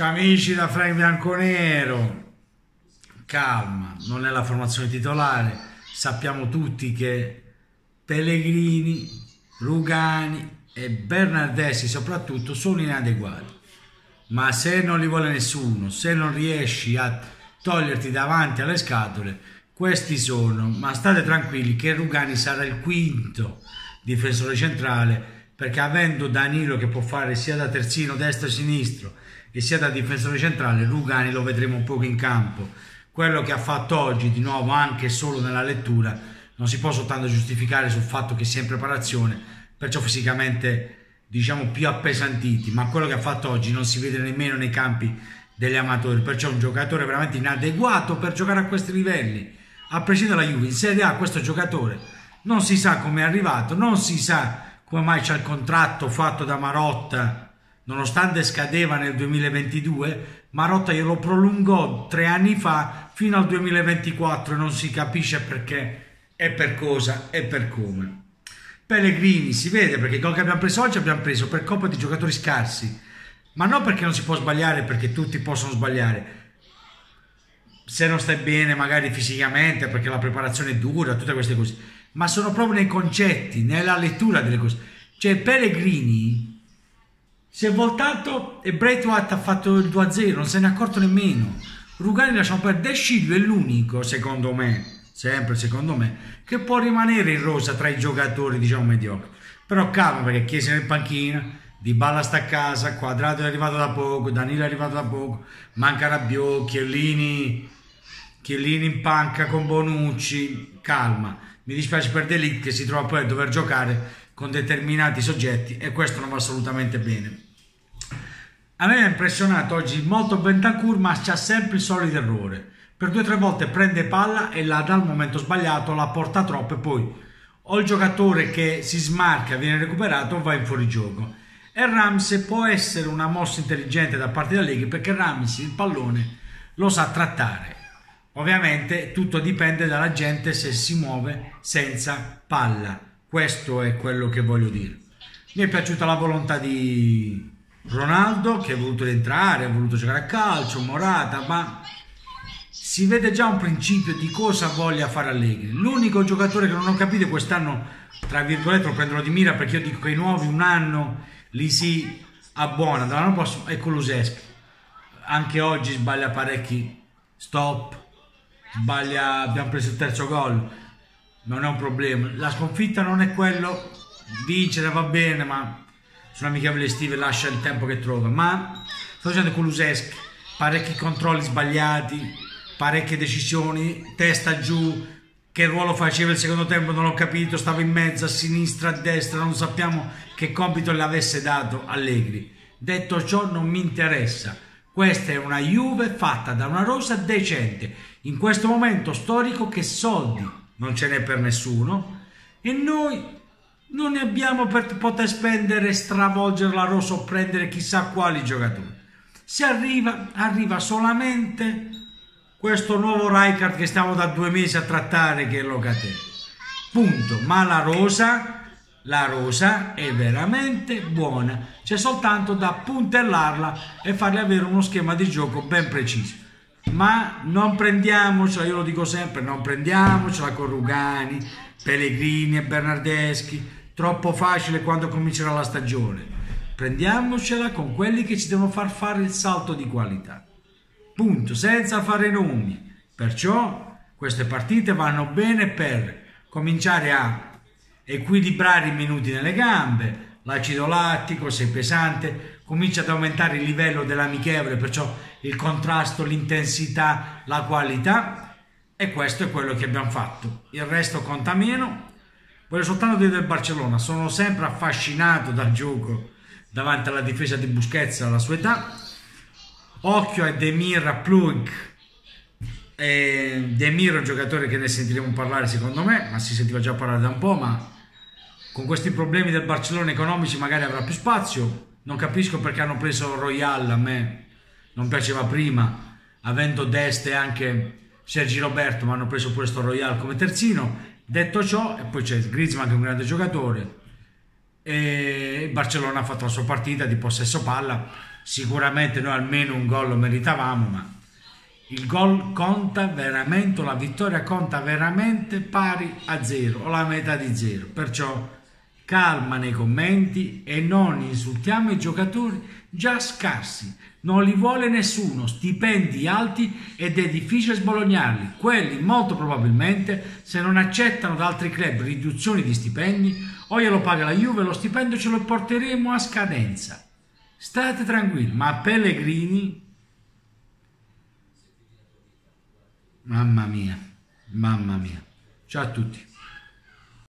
Ciao amici da Frank Bianconero. Calma, non è la formazione titolare. Sappiamo tutti che Pellegrini, Rugani e Bernardeschi soprattutto sono inadeguati. Ma se non li vuole nessuno, se non riesci a toglierti davanti alle scatole, questi sono. Ma state tranquilli che Rugani sarà il quinto difensore centrale, perché avendo Danilo che può fare sia da terzino destro e sinistro e sia da difensore centrale, Rugani lo vedremo un poco in campo. Quello che ha fatto oggi, di nuovo anche solo nella lettura, non si può soltanto giustificare sul fatto che sia in preparazione, perciò fisicamente diciamo più appesantiti, ma quello che ha fatto oggi non si vede nemmeno nei campi degli amatori, perciò è un giocatore veramente inadeguato per giocare a questi livelli. A prescindere dalla Juve, in Serie A questo giocatore non si sa come è arrivato, non si sa come mai c'è il contratto fatto da Marotta, nonostante scadeva nel 2022, Marotta glielo prolungò 3 anni fa fino al 2024 e non si capisce perché e per cosa e per come. Pellegrini si vede perché il gol che abbiamo preso oggi abbiamo preso per colpa di giocatori scarsi, ma non perché non si può sbagliare, perché tutti possono sbagliare. Se non stai bene magari fisicamente, perché la preparazione è dura, tutte queste cose, ma sono proprio nei concetti, nella lettura delle cose. Cioè Pellegrini si è voltato e Braithwaite ha fatto il 2-0, non se ne è accorto nemmeno. Rugani lasciamo per De Sciglio, è l'unico secondo me, sempre secondo me, che può rimanere in rosa tra i giocatori diciamo mediocri. Però calma, perché Chiesa è in panchina, Dybala sta a casa, Quadrato è arrivato da poco, Danilo è arrivato da poco, manca Rabiot, Chiellini in panca con Bonucci. Calma, mi dispiace per De Ligt che si trova poi a dover giocare con determinati soggetti e questo non va assolutamente bene. A me ha impressionato oggi molto Bentancur, ma c'ha sempre il solito errore, per 2 o 3 volte prende palla e la dà al momento sbagliato, la porta troppo e poi o il giocatore che si smarca viene recuperato o va in fuorigioco. E Ramsey può essere una mossa intelligente da parte di Allegri, perché Ramsey il pallone lo sa trattare. Ovviamente tutto dipende dalla gente se si muove senza palla, questo è quello che voglio dire. Mi è piaciuta la volontà di Ronaldo che ha voluto rientrare, ha voluto giocare a calcio, Morata, ma si vede già un principio di cosa voglia fare Allegri. L'unico giocatore che non ho capito quest'anno, tra virgolette lo prendono di mira, perché io dico che i nuovi un anno li si abbona, dall'anno prossimo è Colusesc. Anche oggi sbaglia parecchi stop, sbaglia, abbiamo preso il 3º gol, non è un problema, la sconfitta non è quello, vincere va bene, ma sono amichevoli estive, lascia il tempo che trova. Ma sto dicendo Kulusevski, parecchi controlli sbagliati, parecchie decisioni, testa giù, che ruolo faceva il secondo tempo non l'ho capito, stava in mezzo, a sinistra, a destra, non sappiamo che compito le avesse dato Allegri. Detto ciò, non mi interessa, questa è una Juve fatta da una rosa decente, in questo momento storico che soldi non ce n'è per nessuno e noi non ne abbiamo per poter spendere, stravolgere la rosa o prendere chissà quali giocatori. Se arriva solamente questo nuovo Rijkaard che stiamo da 2 mesi a trattare, che è Locatel, punto. Ma la rosa è veramente buona, c'è soltanto da puntellarla e farle avere uno schema di gioco ben preciso. Ma non prendiamocela, io lo dico sempre, non prendiamocela con Rugani, Pellegrini e Bernardeschi, troppo facile quando comincerà la stagione. Prendiamocela con quelli che ci devono far fare il salto di qualità, punto, senza fare nomi. Perciò queste partite vanno bene per cominciare a equilibrare i minuti nelle gambe, l'acido lattico, se è pesante, comincia ad aumentare il livello dell'amichevole, perciò il contrasto, l'intensità, la qualità, e questo è quello che abbiamo fatto. Il resto conta meno. Voglio soltanto dire del Barcellona, sono sempre affascinato dal gioco davanti alla difesa di Busquets alla sua età. Occhio a Demir, a Plug. Demir è un giocatore che ne sentiremo parlare secondo me, ma si sentiva già parlare da un po', ma con questi problemi del Barcellona economici magari avrà più spazio. Non capisco perché hanno preso Royal, a me non piaceva prima, avendo Dest e anche Sergi Roberto, ma hanno preso questo Royal come terzino. Detto ciò, e poi c'è Griezmann che è un grande giocatore, e il Barcellona ha fatto la sua partita di possesso palla, sicuramente noi almeno un gol lo meritavamo, ma il gol conta veramente, la vittoria conta veramente pari a zero o la metà di zero, perciò calma nei commenti e non insultiamo i giocatori già scarsi, non li vuole nessuno, stipendi alti ed è difficile sbolognarli, quelli molto probabilmente se non accettano da altri club riduzioni di stipendi o glielo paga la Juve, lo stipendio ce lo porteremo a scadenza, state tranquilli, ma Pellegrini, mamma mia, ciao a tutti.